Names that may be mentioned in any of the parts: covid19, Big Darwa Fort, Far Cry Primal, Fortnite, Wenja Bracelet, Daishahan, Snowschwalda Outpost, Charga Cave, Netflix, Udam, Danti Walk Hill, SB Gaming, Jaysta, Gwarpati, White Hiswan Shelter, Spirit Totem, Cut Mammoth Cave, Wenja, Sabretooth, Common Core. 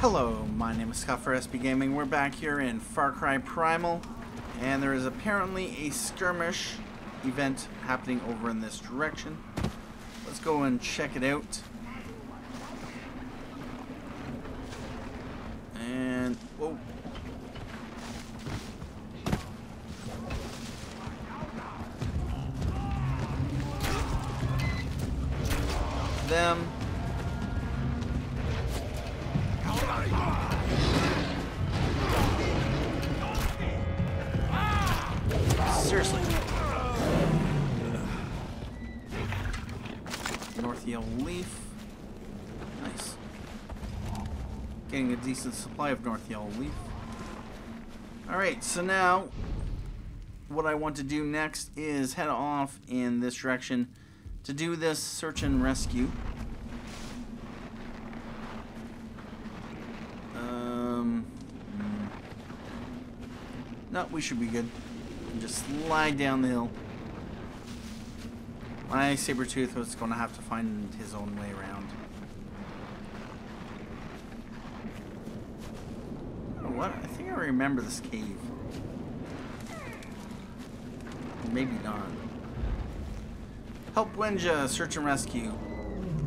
Hello, my name is Scott for SB Gaming. We're back here in Far Cry Primal, and there is apparently a skirmish event happening over in this direction. Let's go and check it out. And, whoa. Them. Seriously. North Yellow Leaf. Nice. Getting a decent supply of North Yellow Leaf. Alright, so now what I want to do next is head off in this direction to do this search and rescue. No, we should be good. Just slide down the hill. My Sabretooth was going to have to find his own way around. Oh, what? I think I remember this cave. Maybe not. Help Wenja, search and rescue.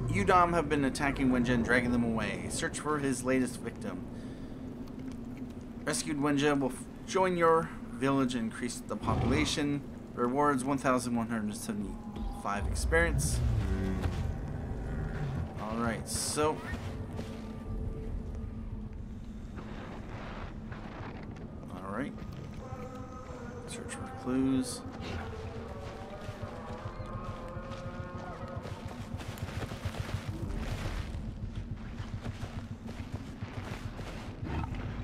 Udam have been attacking Wenja and dragging them away. Search for his latest victim. Rescued Wenja will join your village and increase the population. Rewards 1,175 experience. Alright, so. Alright. Search for clues.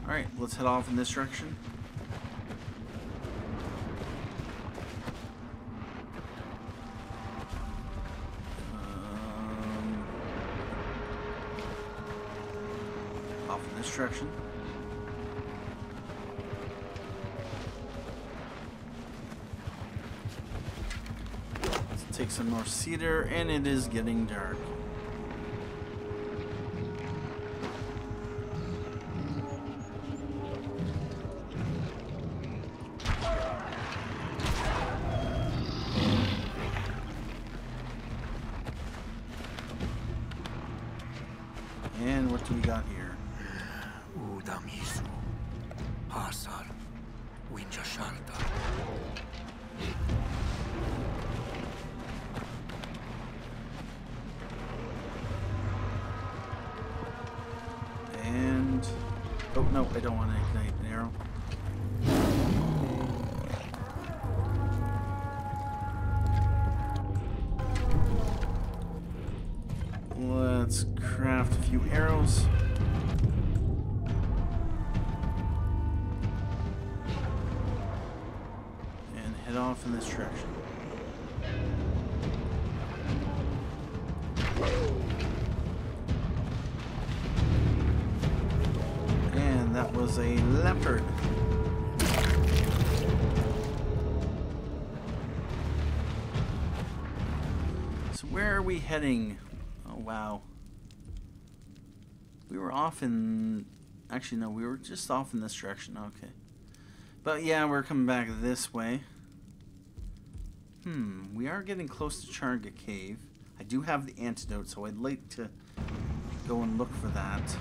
Alright, let's head off in this direction. Off in this direction. Let's take some more cedar, and it is getting dark. And what do we got here? Udamisu, Hasar, Wenja Shelter. And oh no, I don't want to ignite an arrow. Let's craft a few arrows. And head off in this direction. And that was a leopard. So where are we heading? Oh wow. We were off in... Actually, no, we were just off in this direction. Okay. But, yeah, we're coming back this way. We are getting close to Charga Cave. I do have the antidote, so I'd like to go and look for that.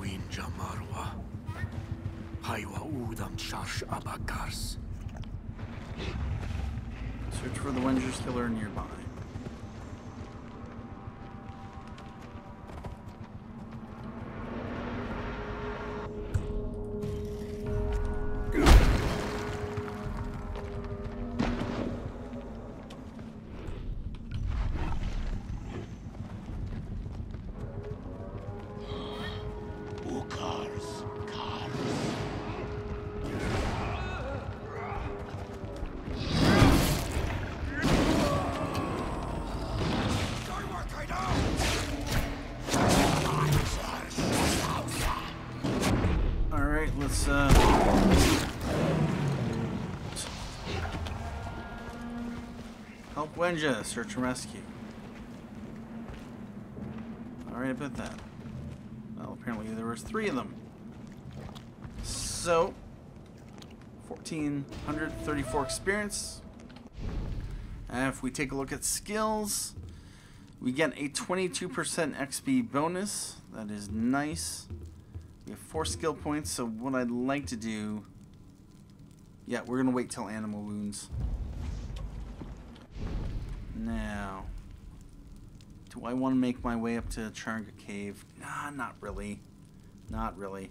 Wenja Marwa. Paiwa Udam Charsh Abakars. Search for the Wenger's killer nearby. Help Wenja, search and rescue. Alright, I bet that. Well, apparently there was 3 of them. So, 1,434 experience. And if we take a look at skills, we get a 22% XP bonus. That is nice. We have 4 skill points, so what I'd like to do... Yeah, we're going to wait till animal wounds. Now, do I want to make my way up to Charga Cave? Nah, not really. Not really.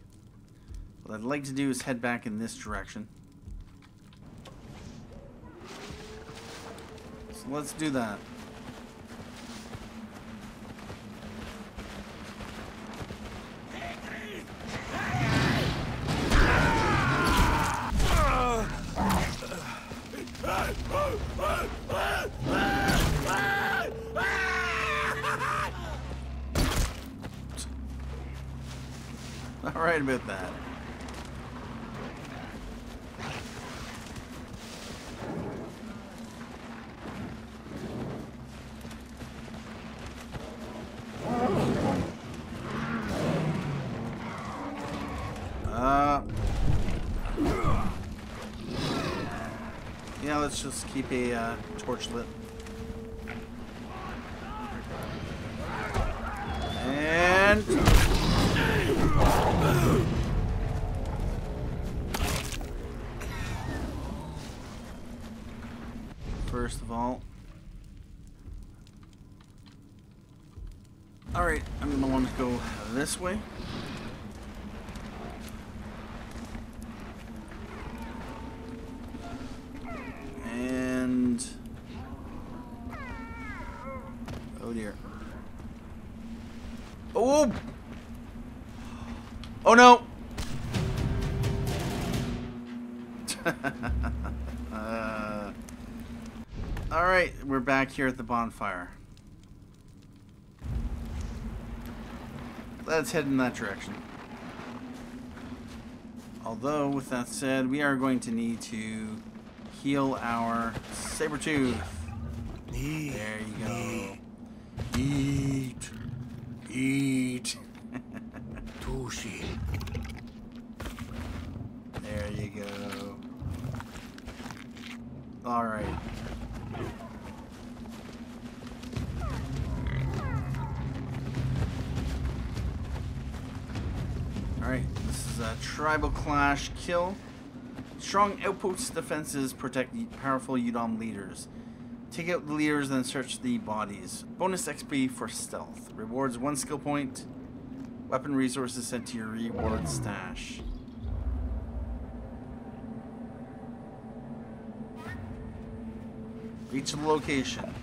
What I'd like to do is head back in this direction. So let's do that. Alright about that. Yeah, let's just keep a torch lit. And... First of all... Alright, I'm going to want to go this way. Oh no! Alright, we're back here at the bonfire. Let's head in that direction. Although, with that said, we are going to need to heal our Sabretooth. There you go. Eat. Eat. There you go. All right. All right. This is a tribal clash kill. Strong outpost defenses protect the powerful Udam leaders. Take out the leaders and search the bodies. Bonus XP for stealth. Rewards 1 skill point. Weapon resources sent to your reward stash. Reach the location.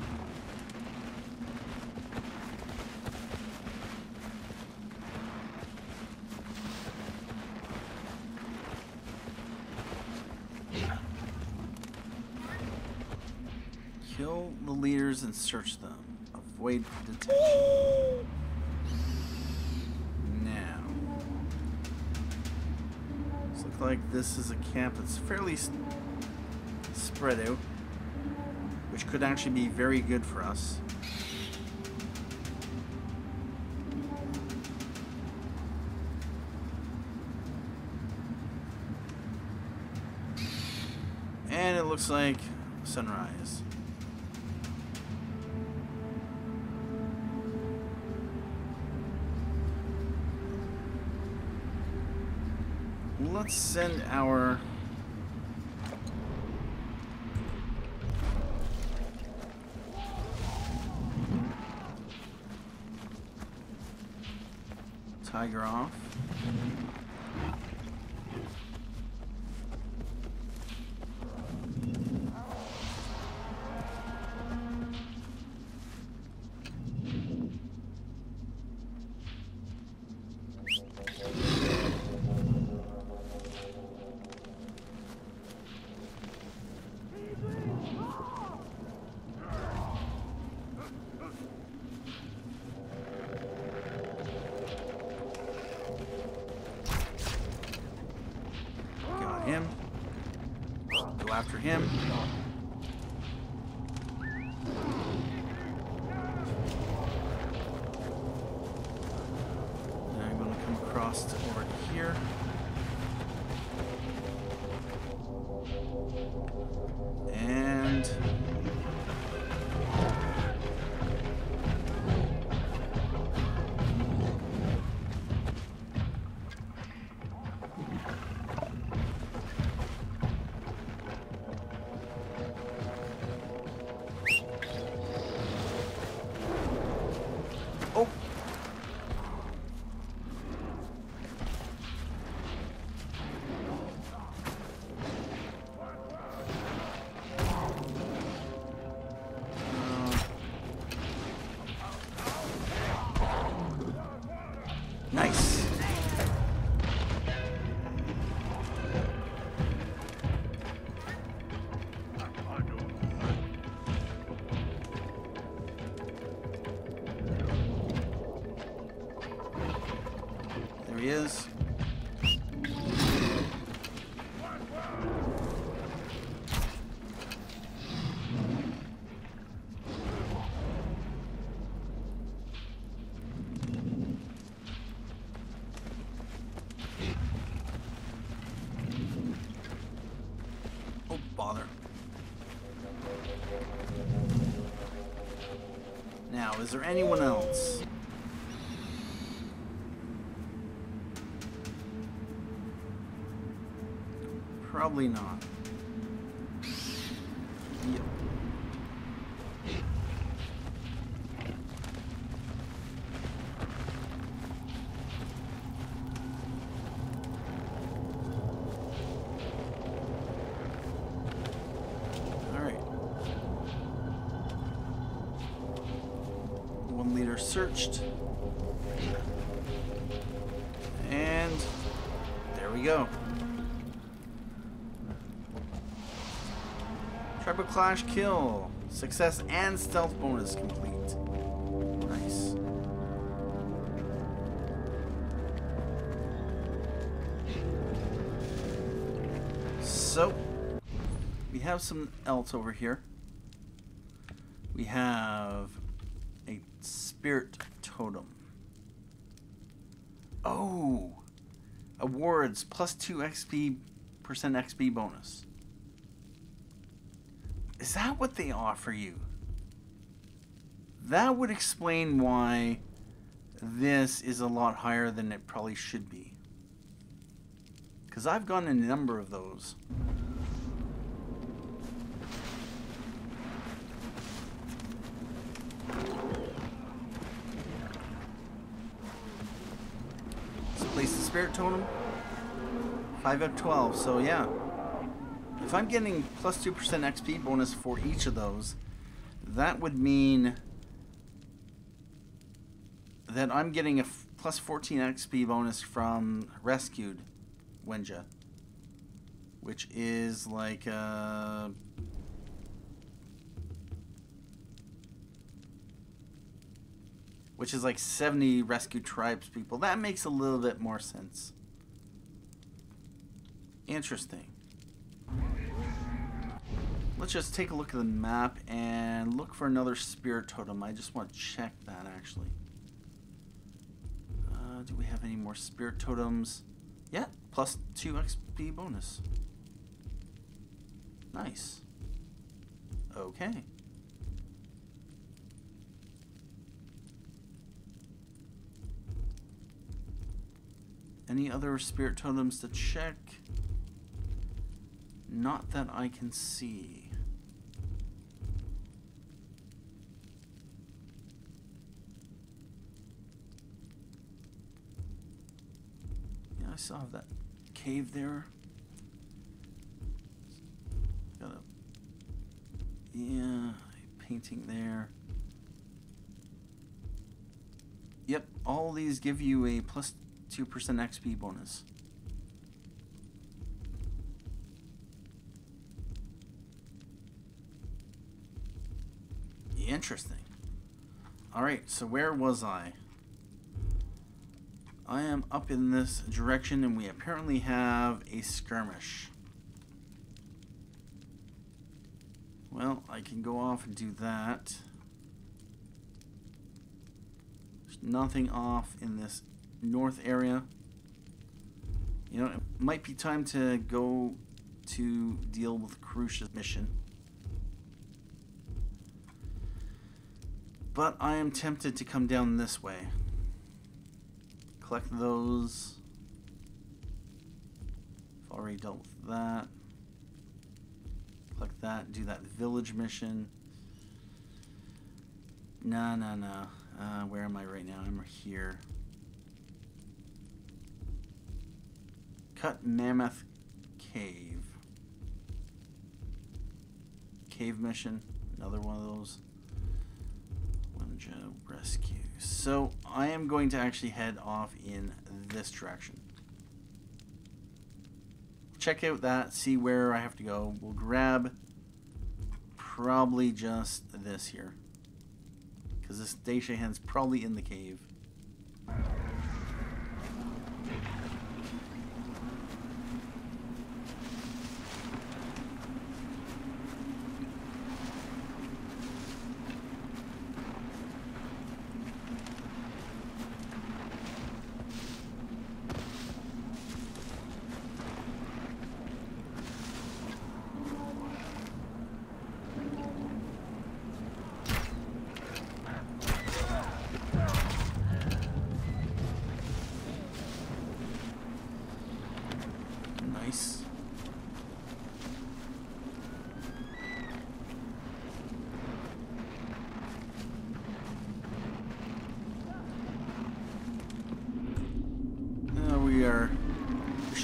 Kill the leaders and search them. Avoid detection. Like this is a camp that's fairly spread out, which could actually be very good for us. And it looks like sunrise. Let's send our tiger off. Him. Go after him. he is. Is there anyone else? Probably not. Yep. Searched. And there we go. Tribal Clash kill. Success and stealth bonus complete. Nice. So, we have some else over here. We have a Spirit Totem. Oh! Awards, plus 2 XP, percent XP bonus. Is that what they offer you? That would explain why this is a lot higher than it probably should be. Because I've gotten a number of those. Spirit Totem, 5 out of 12, so yeah. If I'm getting plus 2% XP bonus for each of those, that would mean that I'm getting a plus 14 XP bonus from Rescued Wenja, which is like which is like 70 rescued tribes people. That makes a little bit more sense. Interesting. Let's just take a look at the map and look for another Spirit Totem. I just want to check that actually. Do we have any more Spirit Totems? Yeah, plus 2 XP bonus. Nice. Okay. Any other Spirit Totems to check? Not that I can see. Yeah, I saw that cave there. Got a, yeah, a painting there. Yep, all these give you a plus 2% XP bonus. Interesting. Alright, so where was I? I am up in this direction and we apparently have a skirmish. Well, I can go off and do that. There's nothing off in this north area. You know, it might be time to go to deal with Karusha's mission. But I am tempted to come down this way. Collect those. I've already dealt with that. Collect that, do that village mission. Nah, nah, nah. Where am I right now? I'm here. Cut Mammoth Cave. Cave mission. Another one of those. Wenja Rescue. So I am going to actually head off in this direction. Check out that. See where I have to go. We'll grab probably just this here. Because this Daishahan's probably in the cave.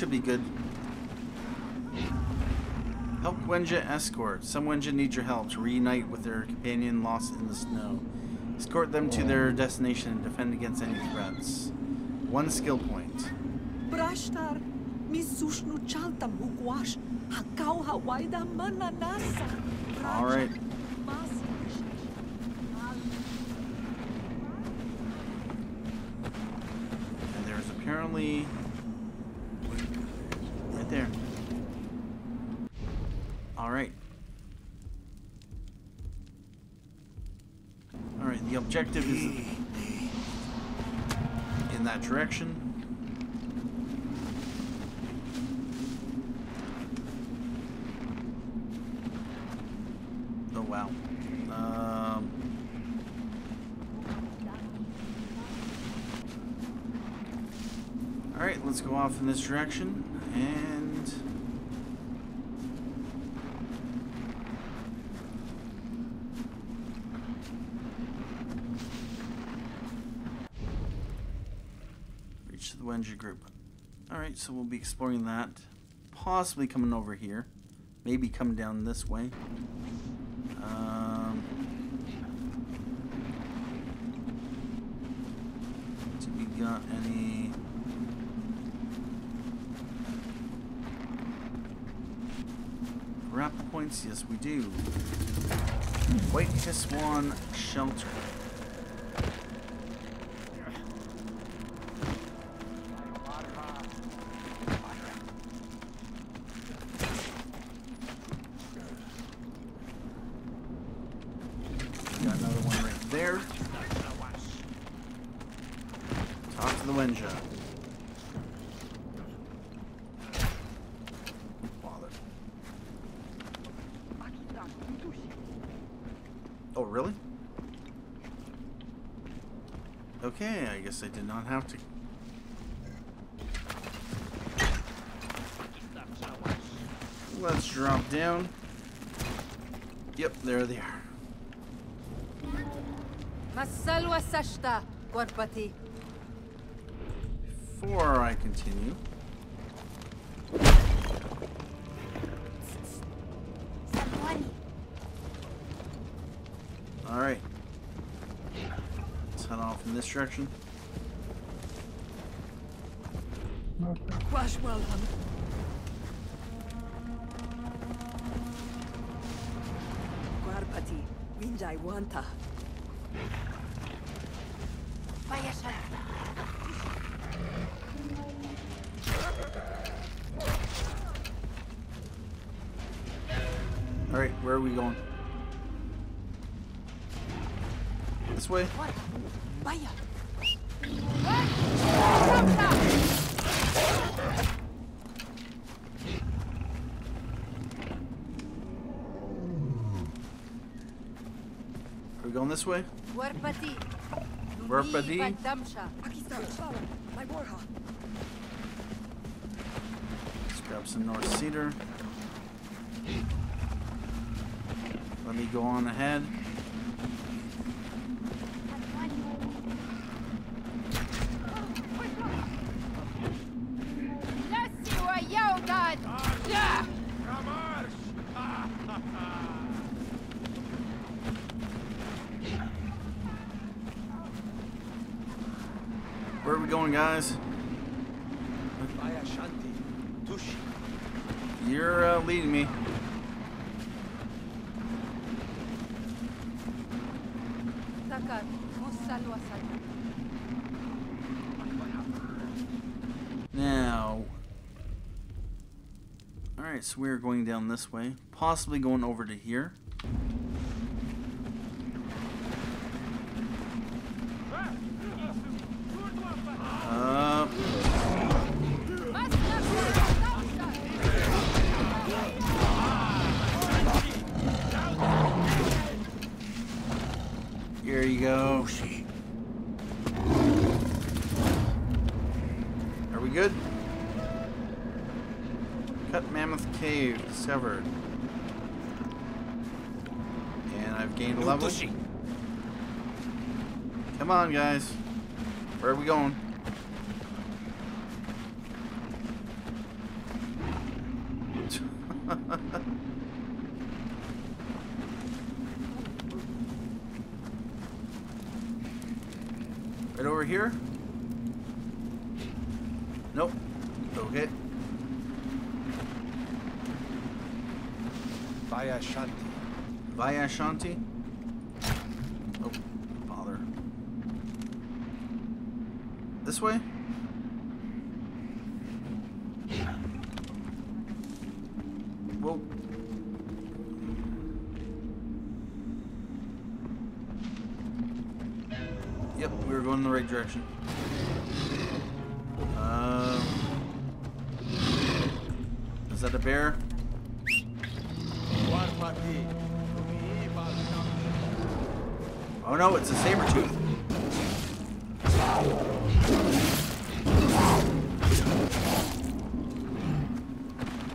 should be good. Help Wenja escort. Some Wenja need your help to reunite with their companion lost in the snow. Escort them to their destination and defend against any threats. 1 skill point. Brashtar, Misushnu Chaltam Mugwash, Hakau Hawaida Mananasa. Alright. And there's apparently right there. Alright. Alright, the objective is in that direction. Alright, let's go off in this direction and reach the Wenja group. Alright, so we'll be exploring that. Possibly coming over here. Maybe coming down this way. Do we got any? Wrap points, yes we do. White Hiswan Shelter. Got another one right there. Talk to the Wenja. Oh, really? Okay, I guess I did not have to. Let's drop down. Yep, there they are. Masalwa Sashta, Gwarpati. Before I continue. Alright. Let's head off in this direction. Gwarpati, Winjai Wanta. Alright, where are we going? This way? Are we going this way? Gwarpati. Let's grab some North Cedar. Let me go on ahead. Where are we going, guys? You're leading me. Now, alright, so we're going down this way, possibly going over to here. Here you go. Are we good? Cut Mammoth Cave severed. And I've gained a level. Come on, guys. Where are we going? Right over here? Nope. Okay. Via Shanti. Via Shanti? Oh, bother. This way? Whoa. Yep, we were going in the right direction. Is that a bear? Oh no, it's a Sabretooth.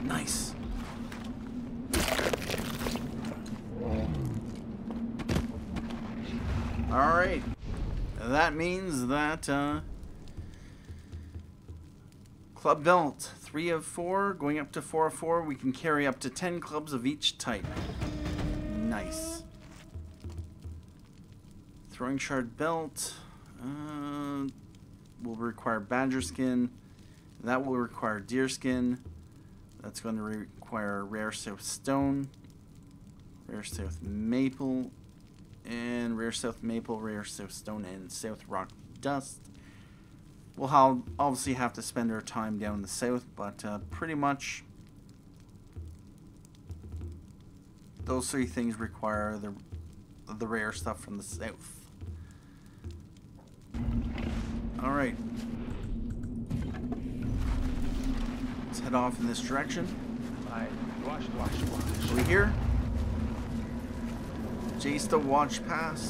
Nice. Alright. That means that Club Belt, 3 of 4, going up to 4 of 4, we can carry up to 10 clubs of each type. Nice. Throwing shard belt will require badger skin. That will require deer skin. That's going to require rare south stone, rare south maple, and rare south maple, rare south stone, and south rock dust. We'll obviously have to spend our time down in the south, but pretty much those 3 things require the rare stuff from the south. All right, let's head off in this direction. Wash. Over here, Jaysta Watch Pass.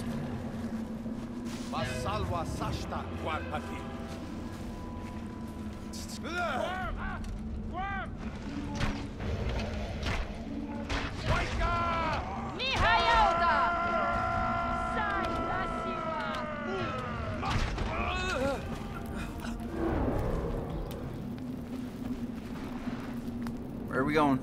Where are we going?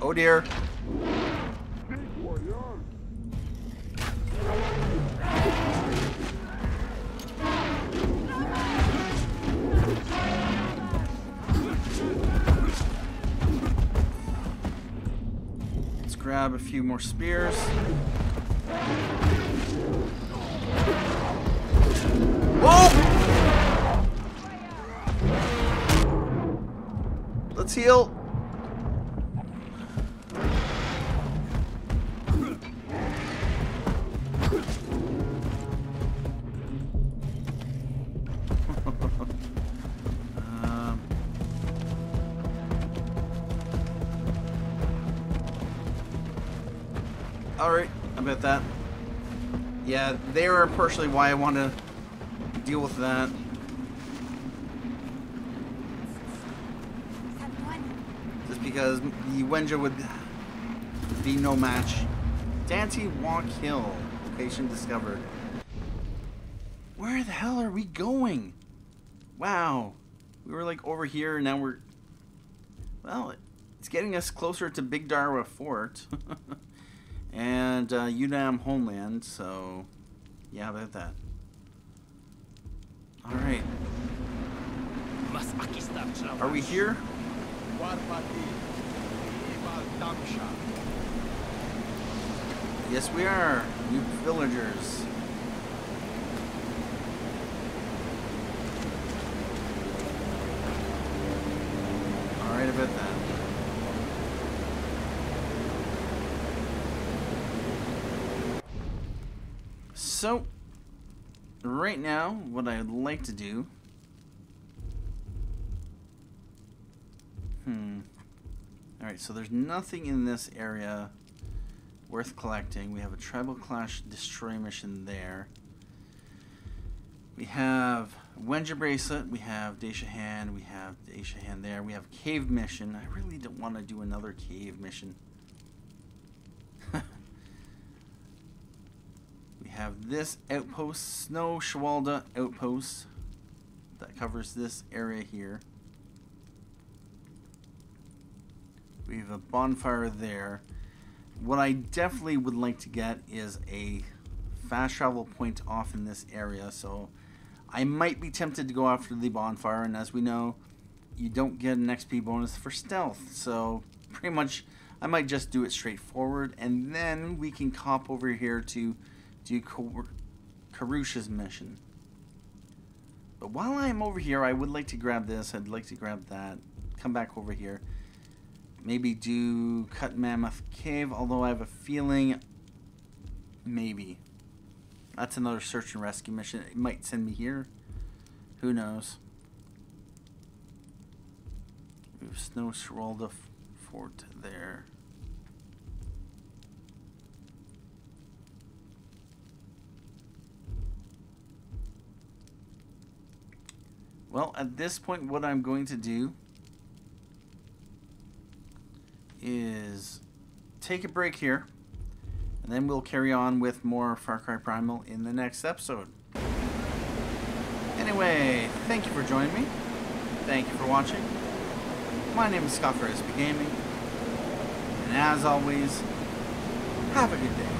Oh dear. Grab a few more spears. Whoa! Let's heal. Alright, I bet that. Yeah, they are partially why I want to deal with that. Just because the Wenja would be no match. Danti Walk Hill, location discovered. Where the hell are we going? Wow. We were like over here, and now we're... Well, it's getting us closer to Big Darwa Fort. And Udam homeland, so yeah, about that. All right. Are we here? Yes, we are. New villagers. All right, about that. So, right now, what I'd like to do... Alright, so there's nothing in this area worth collecting. We have a Tribal Clash Destroy mission there. We have Wenja Bracelet, we have Daishahan there, we have Cave Mission. I really don't want to do another Cave Mission. have this outpost, Snowschwalda Outpost, that covers this area here. We have a bonfire there. What I definitely would like to get is a fast travel point off in this area, so I might be tempted to go after the bonfire, and as we know, you don't get an XP bonus for stealth, so pretty much I might just do it straightforward, and then we can cop over here to do Karusha's mission. But while I'm over here, I would like to grab this, I'd like to grab that, come back over here. Maybe do Cut Mammoth Cave, although I have a feeling, maybe. That's another search and rescue mission. It might send me here. Who knows? Move Snowschwalda Fort there. Well, at this point, what I'm going to do is take a break here, and then we'll carry on with more Far Cry Primal in the next episode. Anyway, thank you for joining me. Thank you for watching. My name is Scott for SB Gaming, and as always, have a good day.